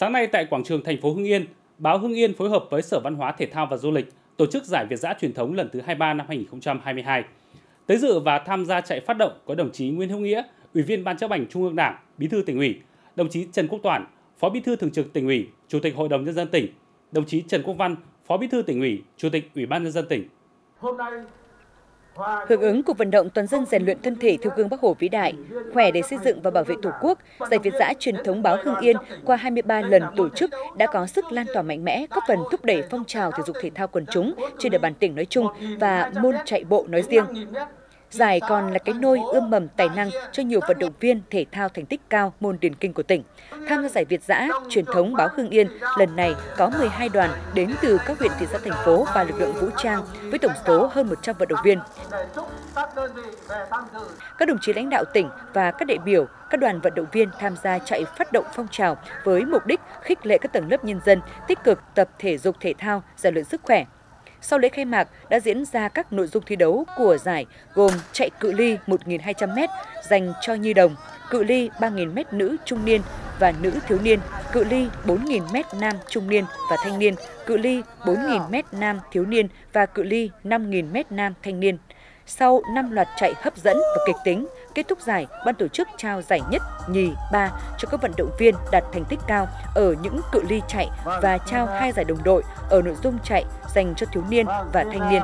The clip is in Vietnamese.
Sáng nay tại quảng trường thành phố Hưng Yên, báo Hưng Yên phối hợp với Sở Văn hóa Thể thao và Du lịch tổ chức Giải Việt dã truyền thống lần thứ 23 năm 2022. Tới dự và tham gia chạy phát động có đồng chí Nguyễn Hữu Nghĩa, Ủy viên Ban Chấp hành Trung ương Đảng, Bí thư Tỉnh ủy, đồng chí Trần Quốc Toản, Phó Bí thư Thường trực Tỉnh ủy, Chủ tịch Hội đồng Nhân dân tỉnh, đồng chí Trần Quốc Văn, Phó Bí thư Tỉnh ủy, Chủ tịch Ủy ban Nhân dân tỉnh. Hưởng ứng cuộc vận động toàn dân rèn luyện thân thể theo gương Bác Hồ vĩ đại, khỏe để xây dựng và bảo vệ Tổ quốc, Giải Việt dã truyền thống báo Hưng Yên qua 23 lần tổ chức đã có sức lan tỏa mạnh mẽ, góp phần thúc đẩy phong trào thể dục thể thao quần chúng trên địa bàn tỉnh nói chung và môn chạy bộ nói riêng. Giải còn là cái nôi ươm mầm tài năng cho nhiều vận động viên thể thao thành tích cao môn điền kinh của tỉnh. Tham gia Giải Việt dã truyền thống báo Hưng Yên lần này có 12 đoàn đến từ các huyện, thị xã, thành phố và lực lượng vũ trang với tổng số hơn 100 vận động viên. Các đồng chí lãnh đạo tỉnh và các đại biểu, các đoàn vận động viên tham gia chạy phát động phong trào với mục đích khích lệ các tầng lớp nhân dân tích cực tập thể dục thể thao, rèn luyện sức khỏe. Sau lễ khai mạc đã diễn ra các nội dung thi đấu của giải gồm chạy cự ly 1.200m dành cho nhi đồng, cự ly 3.000m nữ trung niên và nữ thiếu niên, cự ly 4.000m nam trung niên và thanh niên, cự ly 4.000m nam thiếu niên và cự ly 5.000m nam thanh niên. Sau 5 loạt chạy hấp dẫn và kịch tính, kết thúc giải, ban tổ chức trao giải nhất, nhì, ba cho các vận động viên đạt thành tích cao ở những cự ly chạy và trao 2 giải đồng đội ở nội dung chạy dành cho thiếu niên và thanh niên.